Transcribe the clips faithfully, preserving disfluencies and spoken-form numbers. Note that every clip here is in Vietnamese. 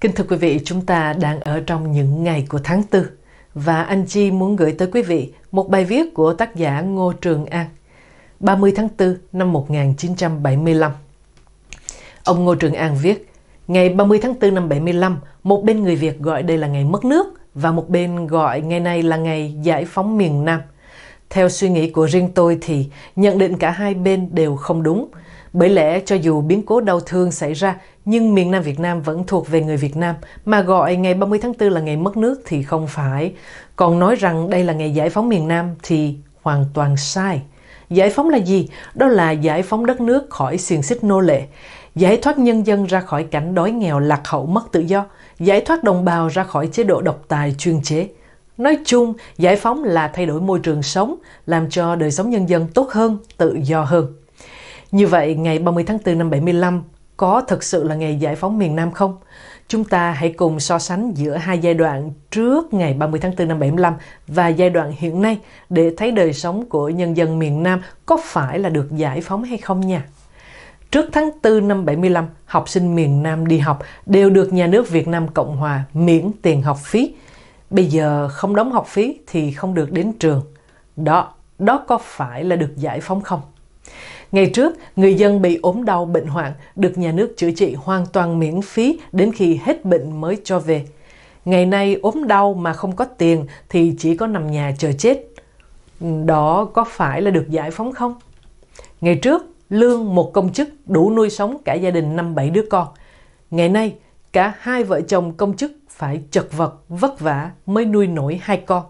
Kính thưa quý vị, chúng ta đang ở trong những ngày của tháng tư và anh Chi muốn gửi tới quý vị một bài viết của tác giả Ngô Trường An, ba mươi tháng tư năm một nghìn chín trăm bảy mươi lăm. Ông Ngô Trường An viết, ngày ba mươi tháng tư năm bảy mươi lăm, một bên người Việt gọi đây là ngày mất nước và một bên gọi ngày này là ngày giải phóng miền Nam. Theo suy nghĩ của riêng tôi thì nhận định cả hai bên đều không đúng. Bởi lẽ cho dù biến cố đau thương xảy ra, nhưng miền Nam Việt Nam vẫn thuộc về người Việt Nam, mà gọi ngày ba mươi tháng tư là ngày mất nước thì không phải. Còn nói rằng đây là ngày giải phóng miền Nam thì hoàn toàn sai. Giải phóng là gì? Đó là giải phóng đất nước khỏi xiềng xích nô lệ, giải thoát nhân dân ra khỏi cảnh đói nghèo lạc hậu mất tự do, giải thoát đồng bào ra khỏi chế độ độc tài chuyên chế. Nói chung, giải phóng là thay đổi môi trường sống, làm cho đời sống nhân dân tốt hơn, tự do hơn. Như vậy, ngày ba mươi tháng tư năm bảy mươi lăm có thực sự là ngày giải phóng miền Nam không? Chúng ta hãy cùng so sánh giữa hai giai đoạn trước ngày ba mươi tháng tư năm bảy mươi lăm và giai đoạn hiện nay để thấy đời sống của nhân dân miền Nam có phải là được giải phóng hay không nha. Trước tháng tư năm bảy mươi lăm, học sinh miền Nam đi học đều được nhà nước Việt Nam Cộng Hòa miễn tiền học phí. Bây giờ không đóng học phí thì không được đến trường. Đó, đó có phải là được giải phóng không? Ngày trước, người dân bị ốm đau bệnh hoạn được nhà nước chữa trị hoàn toàn miễn phí đến khi hết bệnh mới cho về. Ngày nay ốm đau mà không có tiền thì chỉ có nằm nhà chờ chết. Đó có phải là được giải phóng không? Ngày trước, lương một công chức đủ nuôi sống cả gia đình năm bảy đứa con. Ngày nay, cả hai vợ chồng công chức phải chật vật, vất vả mới nuôi nổi hai con.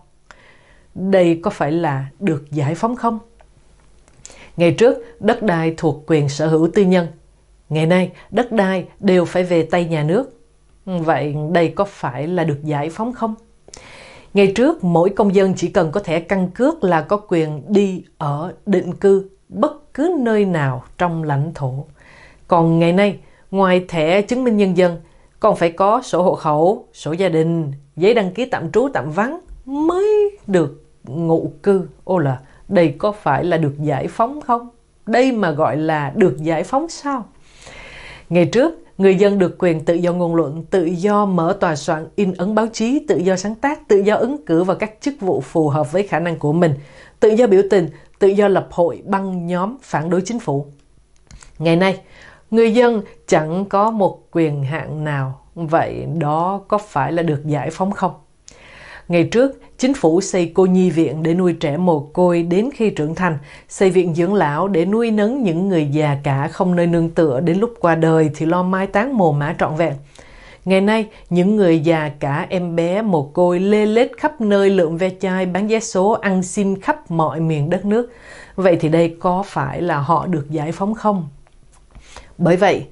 Đây có phải là được giải phóng không? Ngày trước, đất đai thuộc quyền sở hữu tư nhân. Ngày nay, đất đai đều phải về tay nhà nước. Vậy đây có phải là được giải phóng không? Ngày trước, mỗi công dân chỉ cần có thẻ căn cước là có quyền đi ở định cư bất cứ nơi nào trong lãnh thổ. Còn ngày nay, ngoài thẻ chứng minh nhân dân, còn phải có sổ hộ khẩu, sổ gia đình, giấy đăng ký tạm trú tạm vắng mới được ngụ cư. Ô là... đây có phải là được giải phóng không? Đây mà gọi là được giải phóng sao? Ngày trước, người dân được quyền tự do ngôn luận, tự do mở tòa soạn, in ấn báo chí, tự do sáng tác, tự do ứng cử vào các chức vụ phù hợp với khả năng của mình, tự do biểu tình, tự do lập hội, băng nhóm, phản đối chính phủ. Ngày nay, người dân chẳng có một quyền hạn nào. Vậy đó có phải là được giải phóng không? Ngày trước, chính phủ xây cô nhi viện để nuôi trẻ mồ côi đến khi trưởng thành, xây viện dưỡng lão để nuôi nấng những người già cả không nơi nương tựa đến lúc qua đời thì lo mai táng mồ mả trọn vẹn. Ngày nay, những người già cả em bé mồ côi lê lết khắp nơi lượm ve chai, bán vé số, ăn xin khắp mọi miền đất nước. Vậy thì đây có phải là họ được giải phóng không? Bởi vậy,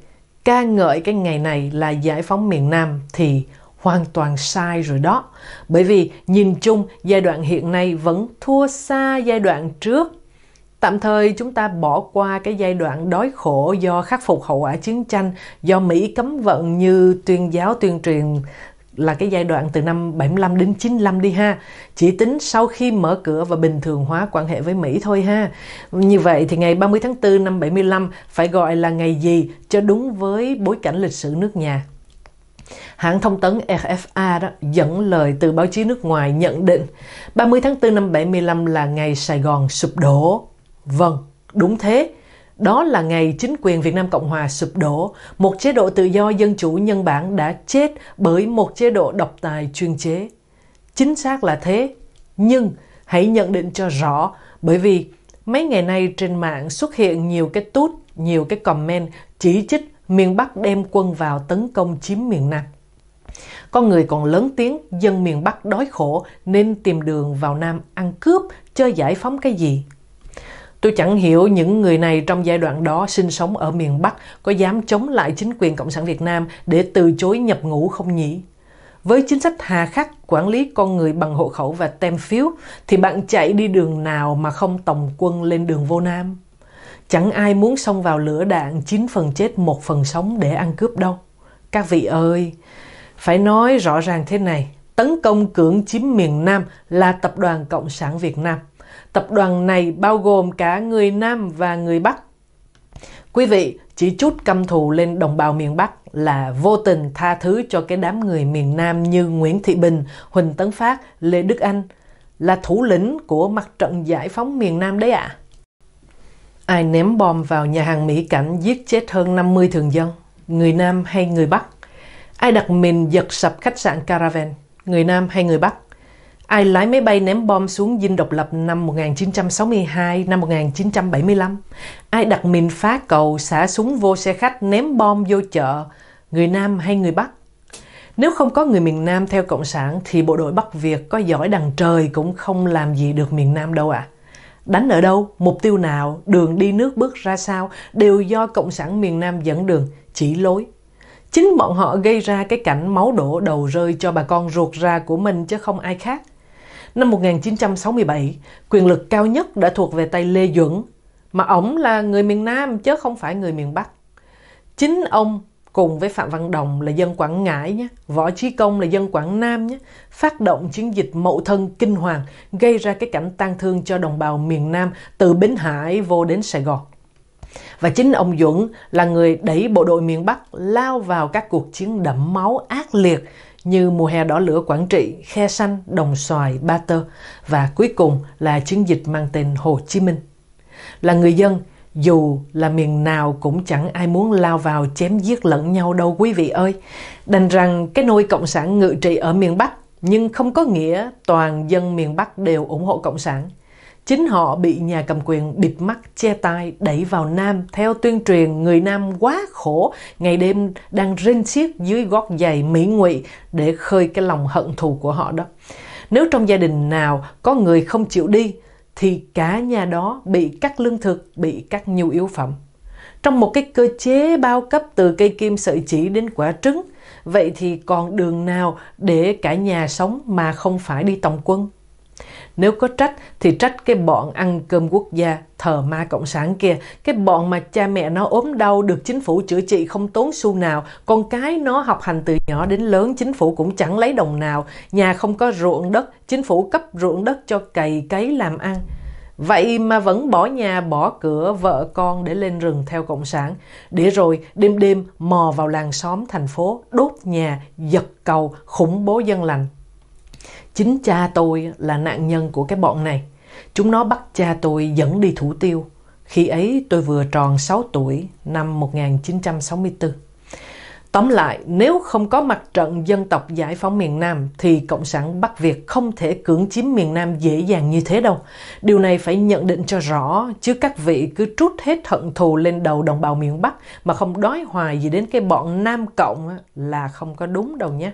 ca ngợi cái ngày này là giải phóng miền Nam thì hoàn toàn sai rồi đó, bởi vì nhìn chung giai đoạn hiện nay vẫn thua xa giai đoạn trước. Tạm thời chúng ta bỏ qua cái giai đoạn đói khổ do khắc phục hậu quả chiến tranh, do Mỹ cấm vận như tuyên giáo tuyên truyền là cái giai đoạn từ năm bảy mươi lăm đến chín mươi lăm đi ha. Chỉ tính sau khi mở cửa và bình thường hóa quan hệ với Mỹ thôi ha. Như vậy thì ngày ba mươi tháng tư năm bảy mươi lăm phải gọi là ngày gì cho đúng với bối cảnh lịch sử nước nhà. Hãng thông tấn R F A đó, dẫn lời từ báo chí nước ngoài nhận định ba mươi tháng tư năm bảy mươi lăm là ngày Sài Gòn sụp đổ. Vâng, đúng thế. Đó là ngày chính quyền Việt Nam Cộng Hòa sụp đổ. Một chế độ tự do dân chủ nhân bản đã chết bởi một chế độ độc tài chuyên chế. Chính xác là thế. Nhưng hãy nhận định cho rõ, bởi vì mấy ngày nay trên mạng xuất hiện nhiều cái tút, nhiều cái comment chỉ trích miền Bắc đem quân vào tấn công chiếm miền Nam. Có người còn lớn tiếng dân miền Bắc đói khổ nên tìm đường vào Nam ăn cướp, chơi giải phóng cái gì. Tôi chẳng hiểu những người này trong giai đoạn đó sinh sống ở miền Bắc có dám chống lại chính quyền Cộng sản Việt Nam để từ chối nhập ngũ không nhỉ? Với chính sách hà khắc quản lý con người bằng hộ khẩu và tem phiếu thì bạn chạy đi đường nào mà không tòng quân lên đường vô Nam? Chẳng ai muốn xông vào lửa đạn chín phần chết một phần sống để ăn cướp đâu. Các vị ơi, phải nói rõ ràng thế này, tấn công cưỡng chiếm miền Nam là Tập đoàn Cộng sản Việt Nam. Tập đoàn này bao gồm cả người Nam và người Bắc. Quý vị, chỉ chút căm thù lên đồng bào miền Bắc là vô tình tha thứ cho cái đám người miền Nam như Nguyễn Thị Bình, Huỳnh Tấn Phát, Lê Đức Anh là thủ lĩnh của mặt trận giải phóng miền Nam đấy ạ. À. Ai ném bom vào nhà hàng Mỹ Cảnh giết chết hơn năm mươi thường dân, người Nam hay người Bắc? Ai đặt mìn giật sập khách sạn Caravan, người Nam hay người Bắc? Ai lái máy bay ném bom xuống Dinh Độc Lập năm một nghìn chín trăm sáu mươi hai, năm một nghìn chín trăm bảy mươi lăm? Ai đặt mìn phá cầu, xả súng vô xe khách, ném bom vô chợ, người Nam hay người Bắc? Nếu không có người miền Nam theo Cộng sản thì bộ đội Bắc Việt có giỏi đằng trời cũng không làm gì được miền Nam đâu ạ. À. Đánh ở đâu, mục tiêu nào, đường đi nước bước ra sao đều do Cộng sản miền Nam dẫn đường, chỉ lối. Chính bọn họ gây ra cái cảnh máu đổ đầu rơi cho bà con ruột ra của mình chứ không ai khác. Năm một nghìn chín trăm sáu mươi bảy, quyền lực cao nhất đã thuộc về tay Lê Duẩn, mà ổng là người miền Nam chứ không phải người miền Bắc. Chính ông cùng với Phạm Văn Đồng là dân Quảng Ngãi nhé, Võ Trí Công là dân Quảng Nam nhé, phát động chiến dịch Mậu Thân kinh hoàng, gây ra cái cảnh tang thương cho đồng bào miền Nam từ Bến Hải vô đến Sài Gòn. Và chính ông Duẩn là người đẩy bộ đội miền Bắc lao vào các cuộc chiến đẫm máu ác liệt như mùa hè đỏ lửa Quảng Trị, Khe Sanh, Đồng Xoài, Ba Tơ và cuối cùng là chiến dịch mang tên Hồ Chí Minh. Là người dân, dù là miền nào cũng chẳng ai muốn lao vào chém giết lẫn nhau đâu quý vị ơi. Đành rằng cái nôi Cộng sản ngự trị ở miền Bắc, nhưng không có nghĩa toàn dân miền Bắc đều ủng hộ Cộng sản. Chính họ bị nhà cầm quyền bịt mắt che tai đẩy vào Nam theo tuyên truyền người Nam quá khổ, ngày đêm đang rên xiết dưới gót giày Mỹ Ngụy để khơi cái lòng hận thù của họ đó. Nếu trong gia đình nào có người không chịu đi thì cả nhà đó bị cắt lương thực, bị cắt nhu yếu phẩm. Trong một cái cơ chế bao cấp từ cây kim sợi chỉ đến quả trứng, vậy thì còn đường nào để cả nhà sống mà không phải đi tòng quân? Nếu có trách thì trách cái bọn ăn cơm quốc gia, thờ ma Cộng sản kia, cái bọn mà cha mẹ nó ốm đau được chính phủ chữa trị không tốn xu nào, con cái nó học hành từ nhỏ đến lớn chính phủ cũng chẳng lấy đồng nào, nhà không có ruộng đất, chính phủ cấp ruộng đất cho cày cấy làm ăn. Vậy mà vẫn bỏ nhà bỏ cửa vợ con để lên rừng theo Cộng sản, để rồi đêm đêm mò vào làng xóm thành phố, đốt nhà, giật cầu, khủng bố dân lành. Chính cha tôi là nạn nhân của cái bọn này. Chúng nó bắt cha tôi dẫn đi Thủ Tiêu. Khi ấy tôi vừa tròn sáu tuổi, năm một nghìn chín trăm sáu mươi tư. Tóm lại, nếu không có mặt trận dân tộc giải phóng miền Nam thì Cộng sản Bắc Việt không thể cưỡng chiếm miền Nam dễ dàng như thế đâu. Điều này phải nhận định cho rõ, chứ các vị cứ trút hết hận thù lên đầu đồng bào miền Bắc mà không đói hoài gì đến cái bọn Nam Cộng là không có đúng đâu nhé.